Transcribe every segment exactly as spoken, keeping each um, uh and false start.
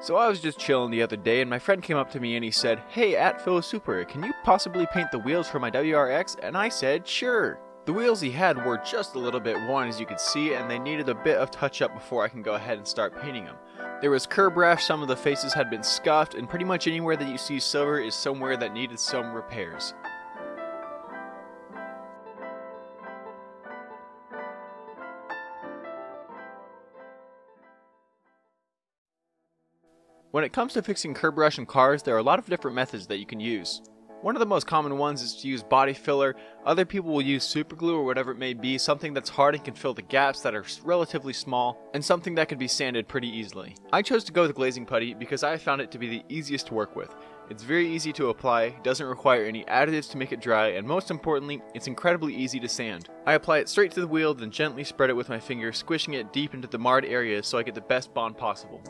So I was just chilling the other day and my friend came up to me and he said, "Hey, at Phil With Super, can you possibly paint the wheels for my W R X?" And I said, "Sure." The wheels he had were just a little bit worn, as you could see, and they needed a bit of touch up before I can go ahead and start painting them. There was curb rash, some of the faces had been scuffed, and pretty much anywhere that you see silver is somewhere that needed some repairs. When it comes to fixing curb rash in cars, there are a lot of different methods that you can use. One of the most common ones is to use body filler. Other people will use super glue or whatever it may be, something that's hard and can fill the gaps that are relatively small, and something that can be sanded pretty easily. I chose to go with glazing putty because I found it to be the easiest to work with. It's very easy to apply, doesn't require any additives to make it dry, and most importantly, it's incredibly easy to sand. I apply it straight to the wheel, then gently spread it with my finger, squishing it deep into the marred areas so I get the best bond possible.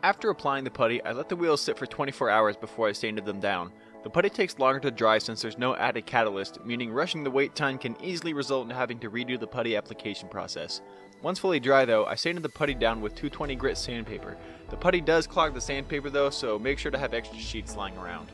After applying the putty, I let the wheels sit for twenty-four hours before I sanded them down. The putty takes longer to dry since there's no added catalyst, meaning rushing the wait time can easily result in having to redo the putty application process. Once fully dry though, I sanded the putty down with two twenty grit sandpaper. The putty does clog the sandpaper though, so make sure to have extra sheets lying around.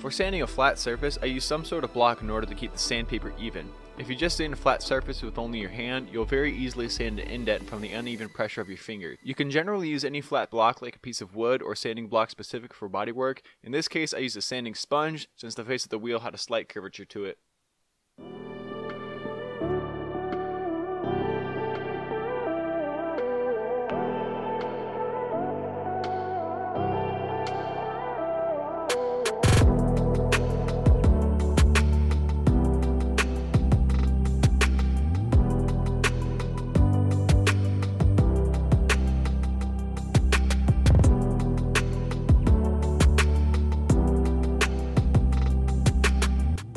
For sanding a flat surface, I use some sort of block in order to keep the sandpaper even. If you just sand a flat surface with only your hand, you'll very easily sand an indent from the uneven pressure of your finger. You can generally use any flat block like a piece of wood or sanding block specific for bodywork. In this case, I used a sanding sponge since the face of the wheel had a slight curvature to it.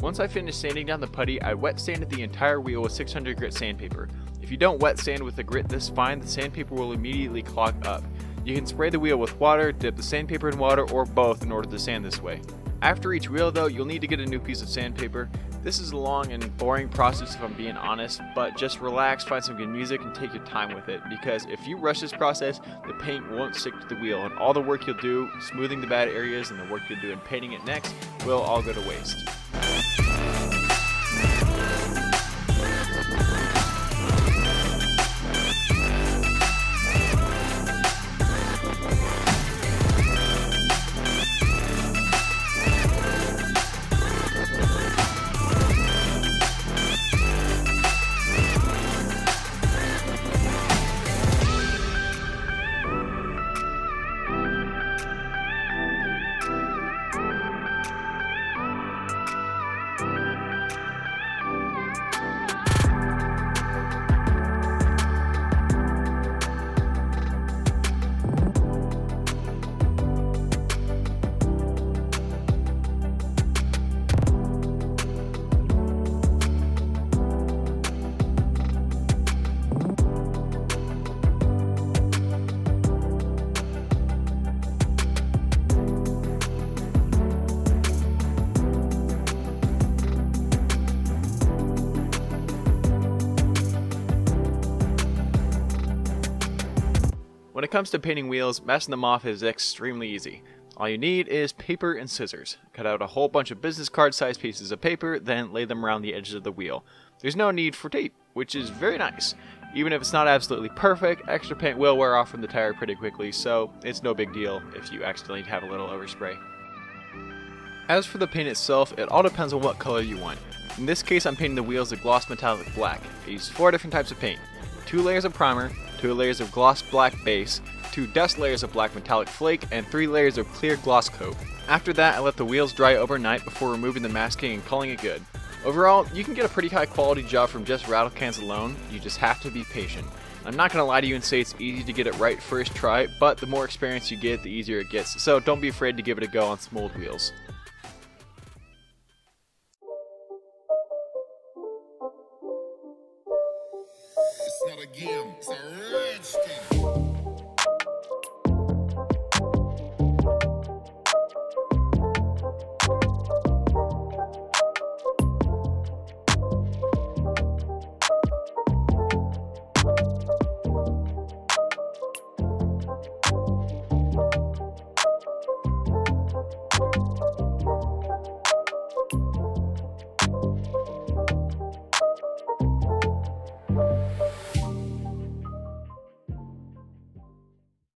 Once I finished sanding down the putty, I wet sanded the entire wheel with six hundred grit sandpaper. If you don't wet sand with a grit this fine, the sandpaper will immediately clog up. You can spray the wheel with water, dip the sandpaper in water, or both in order to sand this way. After each wheel though, you'll need to get a new piece of sandpaper. This is a long and boring process if I'm being honest, but just relax, find some good music, and take your time with it, because if you rush this process, the paint won't stick to the wheel, and all the work you'll do, smoothing the bad areas, and the work you'll do in painting it next, will all go to waste. When it comes to painting wheels, messing them off is extremely easy. All you need is paper and scissors. Cut out a whole bunch of business card sized pieces of paper, then lay them around the edges of the wheel. There's no need for tape, which is very nice. Even if it's not absolutely perfect, extra paint will wear off from the tire pretty quickly, so it's no big deal if you accidentally have a little overspray. As for the paint itself, it all depends on what color you want. In this case, I'm painting the wheels a gloss metallic black. I use four different types of paint. Two layers of primer, two layers of gloss black base, two dust layers of black metallic flake, and three layers of clear gloss coat. After that, I let the wheels dry overnight before removing the masking and calling it good. Overall, you can get a pretty high quality job from just rattle cans alone, you just have to be patient. I'm not going to lie to you and say it's easy to get it right first try, but the more experience you get, the easier it gets, so don't be afraid to give it a go on some old wheels.